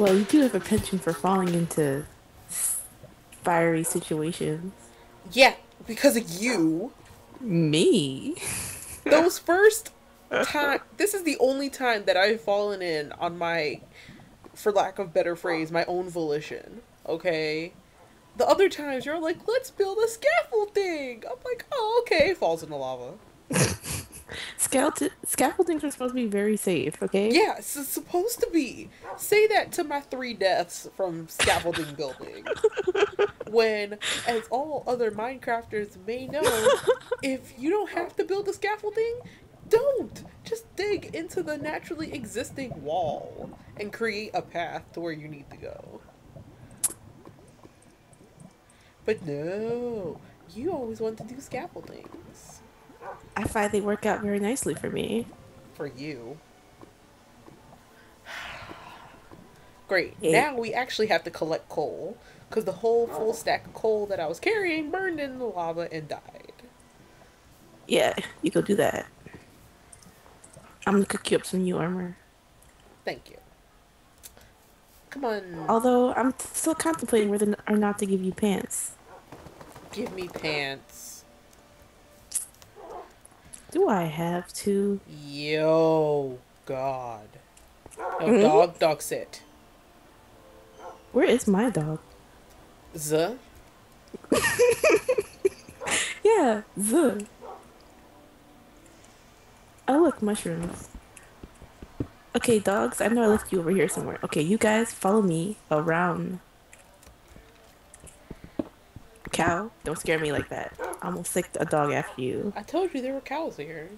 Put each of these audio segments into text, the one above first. Well, you do have a penchant for falling into fiery situations. Yeah, because of you. Me? Those first time... This is the only time that I've fallen in on my, for lack of better phrase, my own volition. Okay? The other times you're like, let's build a scaffolding! I'm like, oh, okay. Falls in the lava. Scaffoldings are supposed to be very safe, okay? Yeah, it's supposed to be. Say that to my 3 deaths from scaffolding building. When, as all other Minecrafters may know, if you don't have to build a scaffolding, don't! Just dig into the naturally existing wall and create a path to where you need to go. But no, you always want to do scaffoldings. I find they work out very nicely for me. For you. Great. Yeah. Now we actually have to collect coal, because the whole full stack of coal that I was carrying burned in the lava and died. Yeah, you go do that. I'm going to cook you up some new armor. Thank you. Come on. Although, I'm still contemplating whether or not to give you pants. Give me pants. Do I have to? Yo, God. No, dog sit. Where is my dog? The? Yeah, the. Oh, look, mushrooms. Okay, dogs, I know I left you over here somewhere. Okay, you guys follow me around. Cow, don't scare me like that. I almost licked a dog after you. I told you there were cows here.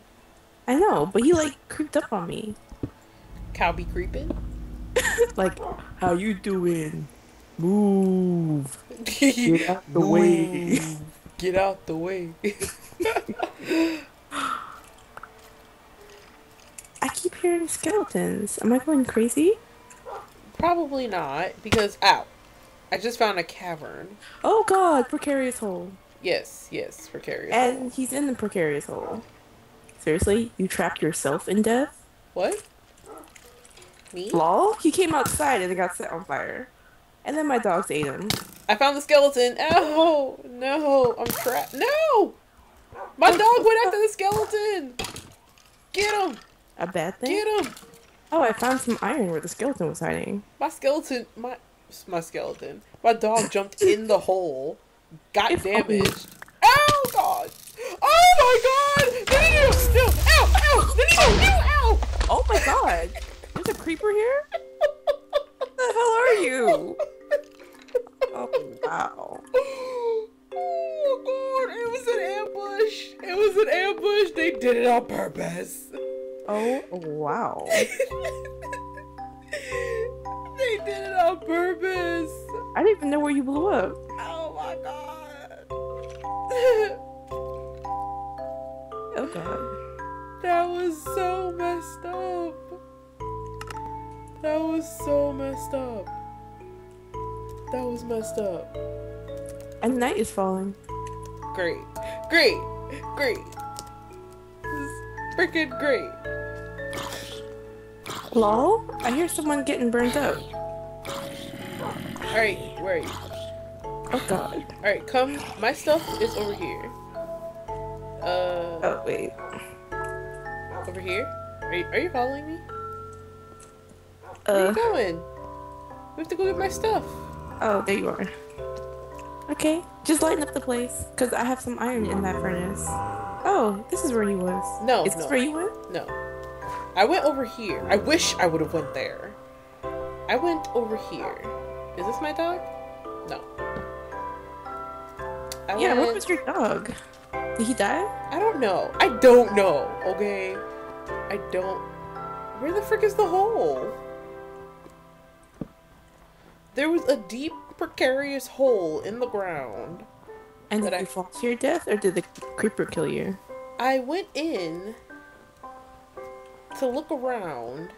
I know, but he like creeped up on me. Cow be creeping? Like, how you doing? Move. Get out the way. Get out the way. I keep hearing skeletons. Am I going crazy? Probably not, because ow. I just found a cavern. Oh God, precarious hole. Yes, yes, precarious hole. And he's in the precarious hole. Seriously? You trapped yourself in death? What? Me? Lol? He came outside and it got set on fire. And then my dogs ate him. I found the skeleton. Oh, no. I'm trapped. No! My dog went after the skeleton! Get him! A bad thing? Get him! Oh, I found some iron where the skeleton was hiding. My dog jumped in the hole, got damaged. Oh God! Oh my God! The needle still! Ow! Ow! The needle! Ow! Ow! Oh my God! There's a creeper here? What the hell are you? Oh wow! Oh God! It was an ambush! They did it on purpose! Oh wow! They did it on purpose. I didn't even know where you blew up. Oh my God. Oh God. That was so messed up. That was so messed up. That was messed up. And night is falling. Great. Great. Great. This is freaking great. Lol? I hear someone getting burnt up. Alright, where are you? Oh God. Alright, come. My stuff is over here. Oh, wait. Over here? Are you following me? Where are you going? We have to go get my stuff. Oh, there you are. Okay, just lighten up the place, because I have some iron in that furnace. Oh, this is where he was. No, is this where you went? No. I went over here. I wish I would have went there. I went over here. Is this my dog? No. Yeah, what was your dog? Did he die? I don't know. I don't know, okay? I don't... Where the frick is the hole? There was a deep, precarious hole in the ground. And did you fall to your death, or did the creeper kill you? I went in to look around,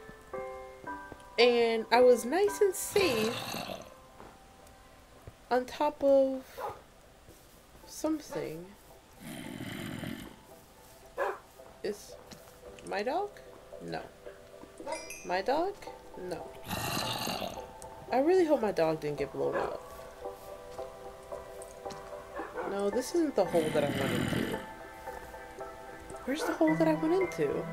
and I was nice and safe on top of something. Is my dog? No. My dog? No. I really hope my dog didn't get blown up. No, this isn't the hole that I went into. Where's the hole that I went into?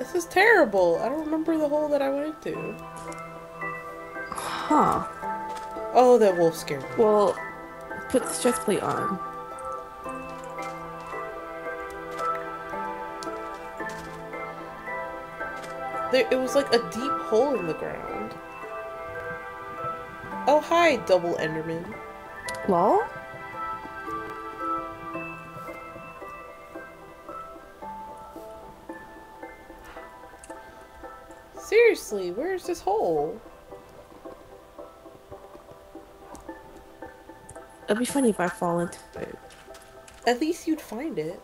This is terrible. I don't remember the hole that I went into. Huh. Oh, that wolf scared me. Well, put the chest plate on. There, it was like a deep hole in the ground. Oh, hi, double Enderman. Lol? Seriously, where's this hole? It'd be funny if I fall into it. At least you'd find it.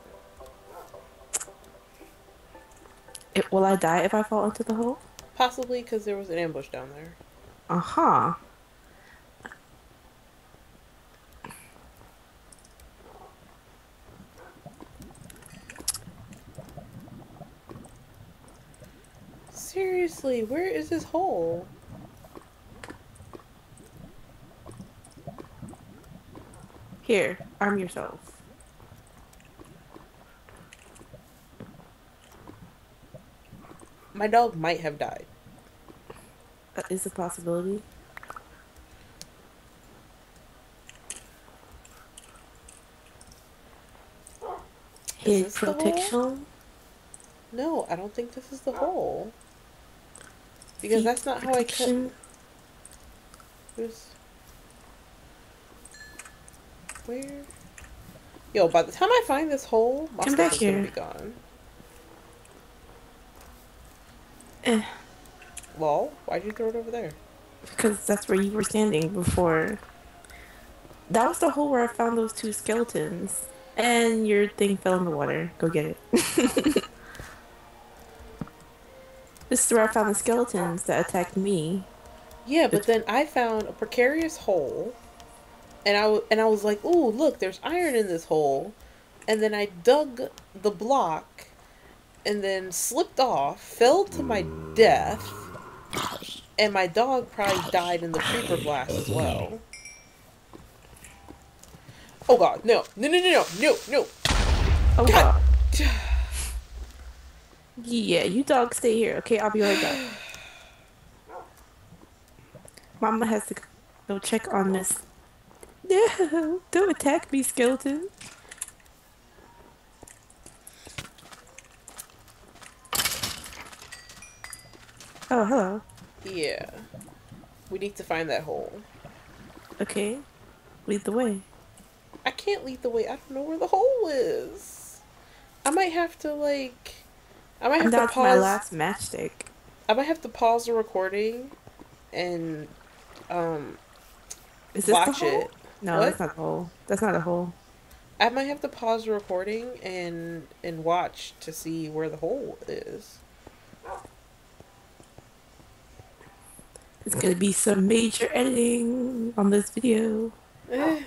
Will I die if I fall into the hole? Possibly, because there was an ambush down there. Uh-huh. Seriously, where is this hole? Here, arm yourself. My dog might have died. That is a possibility. His protection? No, I don't think this is the hole. Because that's not how I can. Where? Yo, by the time I find this hole, my stuff is gonna be gone. Lol, why'd you throw it over there? Because that's where you were standing before. That was the hole where I found those two skeletons. And your thing fell in the water. Go get it. This is where I found the skeletons that attacked me. Yeah, but then I found a precarious hole. And I was like, ooh, look, there's iron in this hole. And then I dug the block. And then slipped off, fell to my death, and my dog probably died in the creeper blast as well. Oh god, no, no, no, no, no, no! Oh god. God. Yeah, you dog stay here, okay? I'll be right back. Mama has to go check on this. No, don't attack me, skeleton. Oh, hello. Yeah. We need to find that hole. Okay. Lead the way. I can't lead the way. I don't know where the hole is. I might have to, like... I might have to pause... That's my last matchstick. I might have to pause the recording and, is this watch the hole? It. No, what? That's not the hole. That's not a hole. I might have to pause the recording and watch to see where the hole is. It's gonna be some major editing on this video. I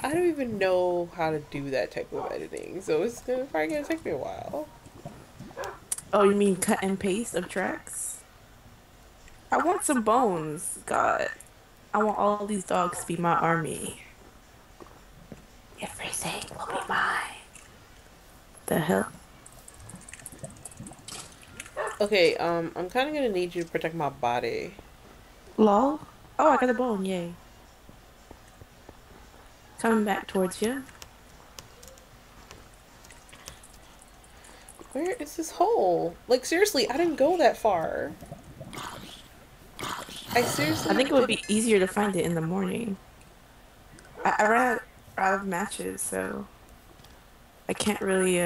don't even know how to do that type of editing, so it's probably gonna take me a while. Oh, you mean cut and paste of tracks? I want some bones, God. I want all these dogs to be my army. Everything will be mine. The hell? Okay, I'm kinda gonna need you to protect my body. Lol. Oh, I got a bone, yay. Coming back towards you. Where is this hole? Like, seriously, I didn't go that far. I think it would be easier to find it in the morning. I ran out of matches, so... I can't really,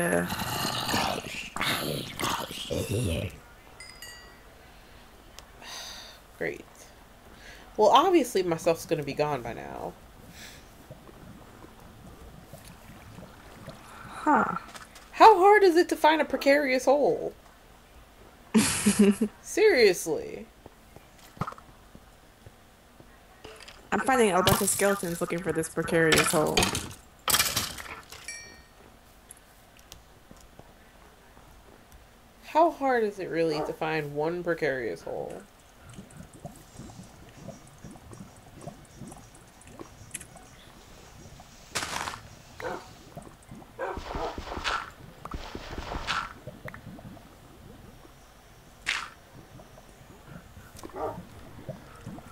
Great. Well, obviously my stuff's gonna be gone by now. Huh. How hard is it to find a precarious hole? Seriously. I'm finding a bunch of skeletons looking for this precarious hole. How hard is it really to find one precarious hole?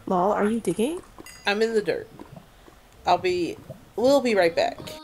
Lol, are you digging? I'm in the dirt. We'll be right back.